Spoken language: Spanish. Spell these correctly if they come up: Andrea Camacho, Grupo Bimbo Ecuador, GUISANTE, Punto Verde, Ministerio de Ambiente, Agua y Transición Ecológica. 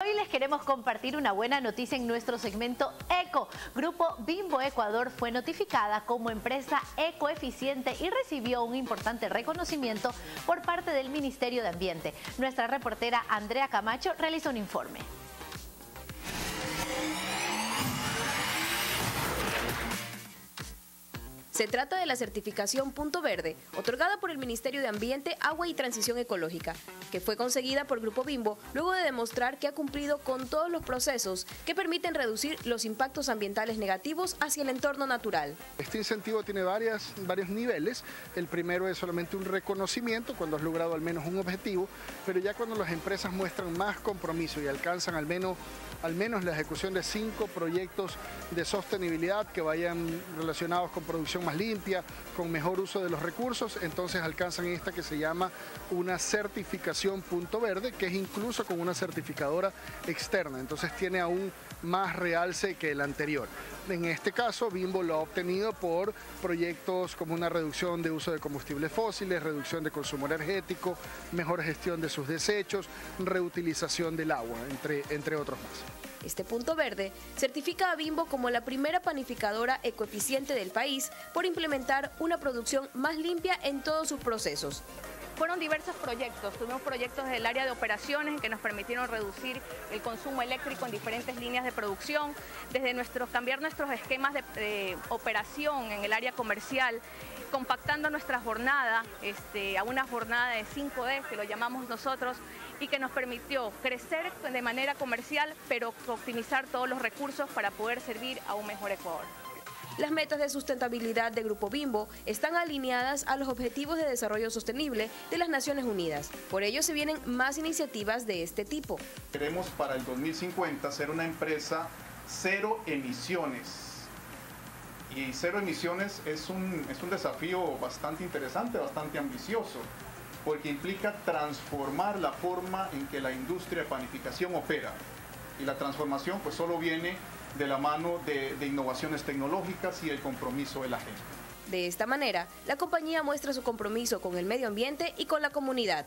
Hoy les queremos compartir una buena noticia en nuestro segmento Eco. Grupo Bimbo Ecuador fue notificada como empresa ecoeficiente y recibió un importante reconocimiento por parte del Ministerio de Ambiente. Nuestra reportera Andrea Camacho realizó un informe. Se trata de la certificación Punto Verde, otorgada por el Ministerio de Ambiente, Agua y Transición Ecológica, que fue conseguida por Grupo Bimbo luego de demostrar que ha cumplido con todos los procesos que permiten reducir los impactos ambientales negativos hacia el entorno natural. Este incentivo tiene varios niveles. El primero es solamente un reconocimiento cuando has logrado al menos un objetivo, pero ya cuando las empresas muestran más compromiso y alcanzan al menos la ejecución de 5 proyectos de sostenibilidad que vayan relacionados con producción más limpia, con mejor uso de los recursos, entonces alcanzan esta que se llama una certificación Punto Verde, que es incluso con una certificadora externa, entonces tiene aún más realce que el anterior. En este caso, Bimbo lo ha obtenido por proyectos como una reducción de uso de combustibles fósiles, reducción de consumo energético, mejor gestión de sus desechos, reutilización del agua, entre otros más. Este Punto Verde certifica a Bimbo como la primera panificadora ecoeficiente del país por implementar una producción más limpia en todos sus procesos. Fueron diversos proyectos, tuvimos proyectos del área de operaciones que nos permitieron reducir el consumo eléctrico en diferentes líneas de producción, desde cambiar nuestros esquemas de operación en el área comercial, compactando nuestra jornada a una jornada de 5D, que lo llamamos nosotros, y que nos permitió crecer de manera comercial, pero optimizar todos los recursos para poder servir a un mejor Ecuador. Las metas de sustentabilidad de Grupo Bimbo están alineadas a los Objetivos de Desarrollo Sostenible de las Naciones Unidas. Por ello se vienen más iniciativas de este tipo. Queremos para el 2050 ser una empresa cero emisiones. Y cero emisiones es un desafío bastante interesante, bastante ambicioso, porque implica transformar la forma en que la industria de panificación opera. Y la transformación pues solo viene de la mano de innovaciones tecnológicas y el compromiso de la gente. De esta manera, la compañía muestra su compromiso con el medio ambiente y con la comunidad.